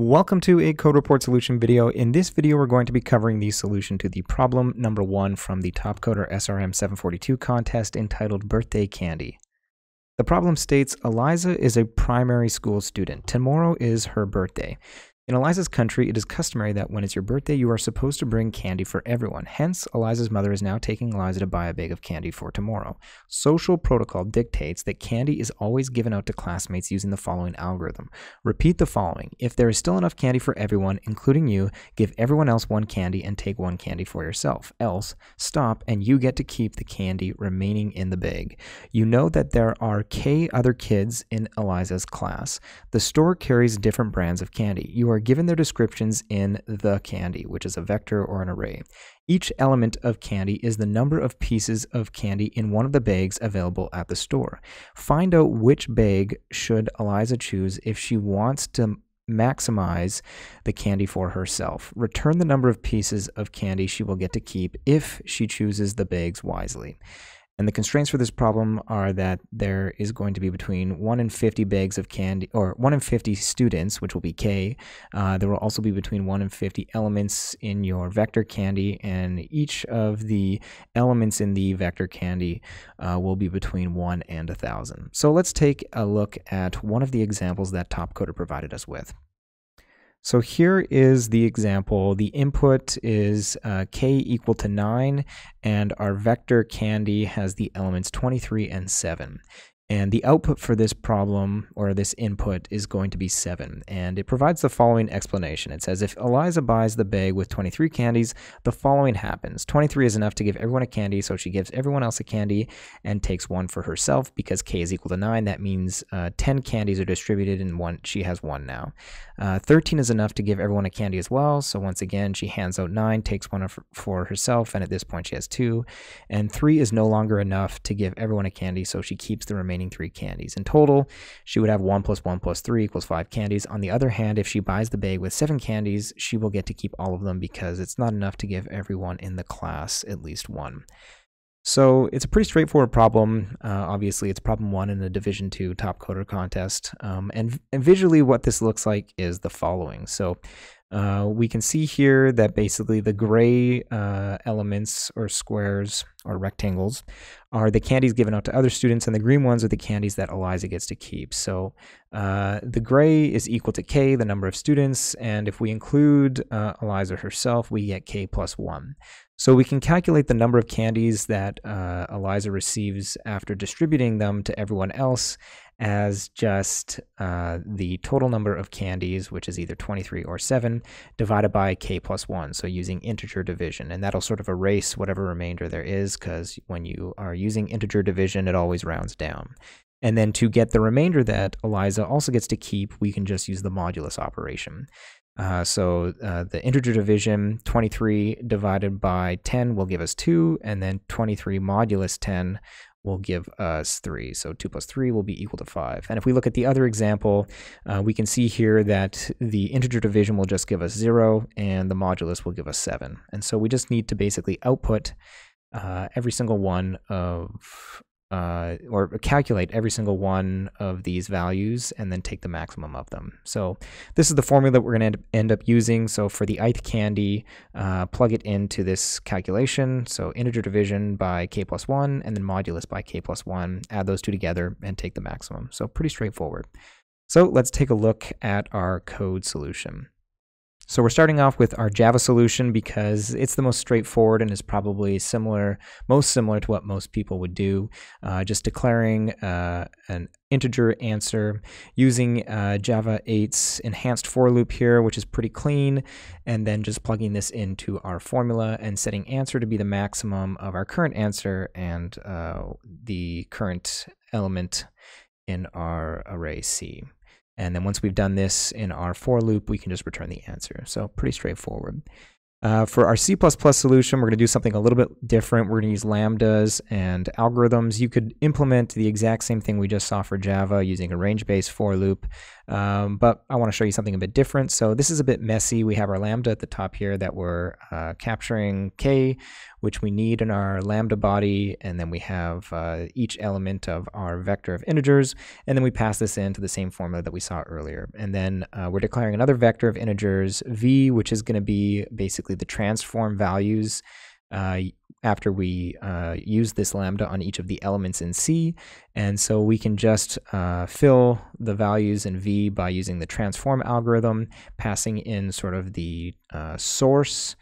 Welcome to a code report solution video. In this video, we're going to be covering the solution to the problem number 1 from the TopCoder SRM 742 contest entitled Birthday Candy. The problem states Eliza is a primary school student. Tomorrow is her birthday. In Eliza's country, it is customary that when it's your birthday, you are supposed to bring candy for everyone. Hence, Eliza's mother is now taking Eliza to buy a bag of candy for tomorrow. Social protocol dictates that candy is always given out to classmates using the following algorithm. Repeat the following. If there is still enough candy for everyone, including you, give everyone else one candy and take one candy for yourself. Else, stop and you get to keep the candy remaining in the bag. You know that there are K other kids in Eliza's class. The store carries different brands of candy. You are given their descriptions in the candy, which is a vector or an array. Each element of candy is the number of pieces of candy in one of the bags available at the store. Find out which bag should Eliza choose if she wants to maximize the candy for herself. Return the number of pieces of candy she will get to keep if she chooses the bags wisely. And the constraints for this problem are that there is going to be between 1 and 50 bags of candy, or 1 and 50 students, which will be K. There will also be between 1 and 50 elements in your vector candy, and each of the elements in the vector candy will be between 1 and 1,000. So let's take a look at one of the examples that TopCoder provided us with. So here is the example. The input is k equal to 9, and our vector candy has the elements 23 and 7. And the output for this problem, or this input, is going to be 7. And it provides the following explanation. It says, if Eliza buys the bag with 23 candies, the following happens. 23 is enough to give everyone a candy, so she gives everyone else a candy and takes one for herself. Because k is equal to 9, that means 10 candies are distributed, and she has one now. 13 is enough to give everyone a candy as well, so once again, she hands out 9, takes one for herself, and at this point she has 2. And 3 is no longer enough to give everyone a candy, so she keeps the remaining 3 candies. In total, she would have 1 + 1 + 3 = 5 candies. On the other hand, if she buys the bag with 7 candies, she will get to keep all of them because it's not enough to give everyone in the class at least one. So it's a pretty straightforward problem. Obviously, it's problem 1 in the Division 2 TopCoder contest. And visually what this looks like is the following. So we can see here that basically the gray elements or squares or rectangles are the candies given out to other students, and the green ones are the candies that Eliza gets to keep. So the gray is equal to K, the number of students, and if we include Eliza herself, we get K plus 1. So we can calculate the number of candies that Eliza receives after distributing them to everyone else as just the total number of candies, which is either 23 or 7, divided by k plus 1, so using integer division. And that'll sort of erase whatever remainder there is, because when you are using integer division, it always rounds down. And then to get the remainder that Eliza also gets to keep, we can just use the modulus operation. So the integer division, 23 divided by 10 will give us 2, and then 23 modulus 10 will give us 3. So 2 + 3 will be equal to 5. And if we look at the other example, we can see here that the integer division will just give us 0, and the modulus will give us 7. And so we just need to basically output every single one of, or calculate every single one of these values and then take the maximum of them. So this is the formula that we're going to end up using. So for the ith candy, plug it into this calculation. So integer division by k plus 1 and then modulus by k plus 1. Add those two together and take the maximum. So pretty straightforward. So let's take a look at our code solution. So we're starting off with our Java solution because it's the most straightforward and is probably most similar to what most people would do. Just declaring an integer answer using Java 8's enhanced for loop here, which is pretty clean, and then just plugging this into our formula and setting answer to be the maximum of our current answer and the current element in our array C. And then once we've done this in our for loop, we can just return the answer. So pretty straightforward. For our C++ solution, we're going to do something a little bit different. We're going to use lambdas and algorithms. You could implement the exact same thing we just saw for Java using a range-based for loop, But I want to show you something a bit different. So this is a bit messy. We have our Lambda at the top here that we're capturing K, which we need in our Lambda body. And then we have each element of our vector of integers. And then we pass this into the same formula that we saw earlier. And then we're declaring another vector of integers V, which is going to be basically the transform values after we use this Lambda on each of the elements in C. And so we can just fill the values in V by using the transform algorithm, passing in sort of the source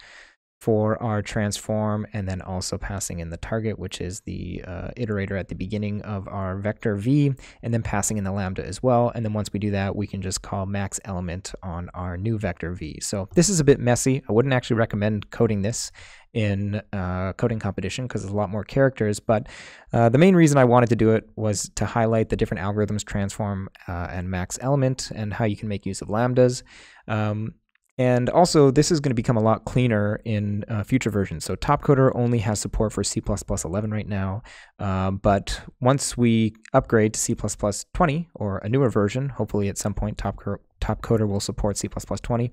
for our transform, and then also passing in the target, which is the iterator at the beginning of our vector V, and then passing in the Lambda as well. And then once we do that, we can just call max element on our new vector V. So this is a bit messy. I wouldn't actually recommend coding this in coding competition because there's a lot more characters, but the main reason I wanted to do it was to highlight the different algorithms, transform and max element, and how you can make use of lambdas. And also, this is going to become a lot cleaner in future versions. So TopCoder only has support for C++ 11 right now, but once we upgrade to C++ 20 or a newer version, hopefully at some point TopCoder will support C++ 20,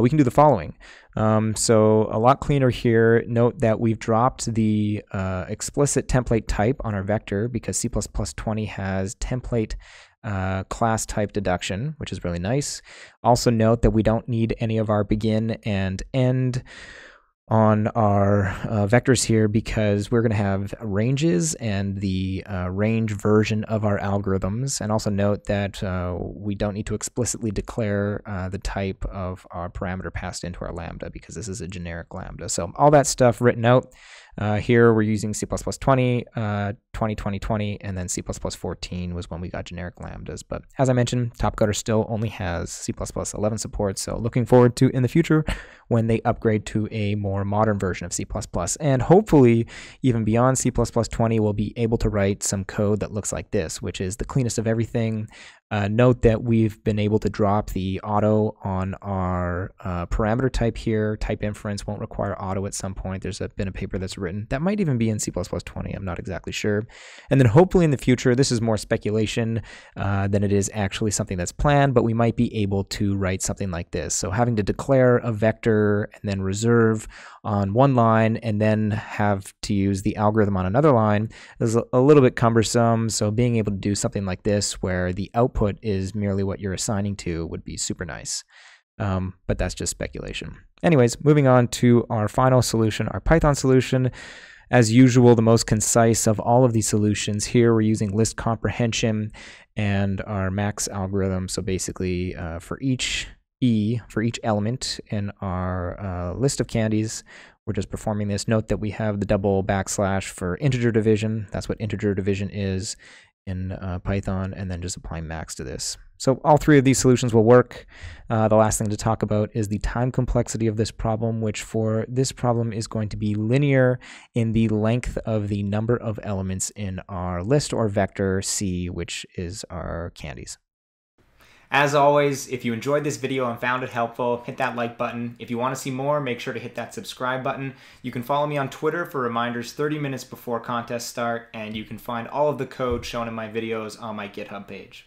we can do the following. So a lot cleaner here. Note that we've dropped the explicit template type on our vector because C++ 20 has template class type deduction, which is really nice. Also note that we don't need any of our begin and end on our vectors here because we're going to have ranges and the range version of our algorithms. And also note that we don't need to explicitly declare the type of our parameter passed into our lambda because this is a generic lambda. So all that stuff written out. Here we're using C++ 20, 20, 20, 20, and then C++ 14 was when we got generic lambdas. But as I mentioned, TopCoder still only has C++ 11 support. So looking forward to in the future when they upgrade to a more modern version of C++. And hopefully even beyond C++ 20, we'll be able to write some code that looks like this, which is the cleanest of everything. Note that we've been able to drop the auto on our parameter type here. Type inference won't require auto at some point. There's been a paper that's written. That might even be in C++ 20. I'm not exactly sure. And then hopefully in the future, this is more speculation than it is actually something that's planned, but we might be able to write something like this. So having to declare a vector and then reserve on one line and then have to use the algorithm on another line is a little bit cumbersome. So being able to do something like this where the output is merely what you're assigning to would be super nice. But that's just speculation. Anyways, moving on to our final solution, our Python solution. As usual, the most concise of all of these solutions here, we're using list comprehension and our max algorithm. So basically for each element in our list of candies, we're just performing this. Note that we have the double backslash for integer division. That's what integer division is in Python, and then just applying max to this. So all three of these solutions will work. The last thing to talk about is the time complexity of this problem, which for this problem is going to be linear in the length of the number of elements in our list or vector C, which is our candies. As always, if you enjoyed this video and found it helpful, hit that like button. If you want to see more, make sure to hit that subscribe button. You can follow me on Twitter for reminders 30 minutes before contests start, and you can find all of the code shown in my videos on my GitHub page.